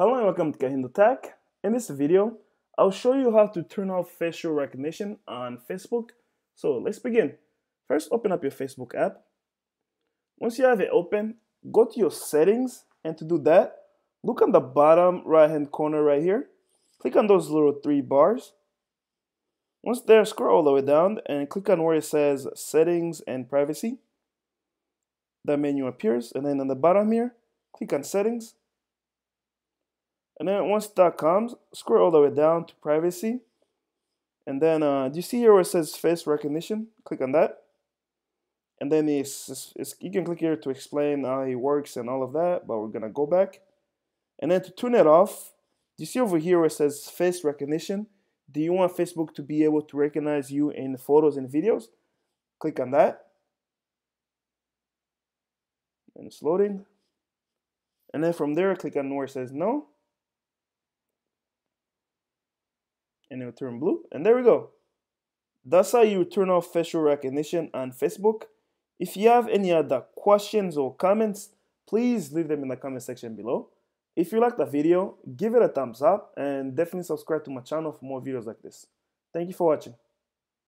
Hello and welcome to Kahindo Tech. In this video, I'll show you how to turn off facial recognition on Facebook. So let's begin. First, open up your Facebook app. Once you have it open, go to your settings, and to do that, look on the bottom right-hand corner right here. Click on those little three bars. Once there, scroll all the way down and click on where it says Settings and Privacy. That menu appears, and then on the bottom here, click on Settings. And then once that comes, scroll all the way down to privacy. And then do you see here where it says face recognition? Click on that. And then you can click here to explain how it works and all of that, but we're gonna go back. And then to turn it off, do you see over here where it says face recognition? Do you want Facebook to be able to recognize you in photos and videos? Click on that. And it's loading. And then from there, click on where it says no. And it will turn blue, and there we go. That's how you turn off facial recognition on Facebook. If you have any other questions or comments, please leave them in the comment section below. If you liked the video, give it a thumbs up and definitely subscribe to my channel for more videos like this. Thank you for watching.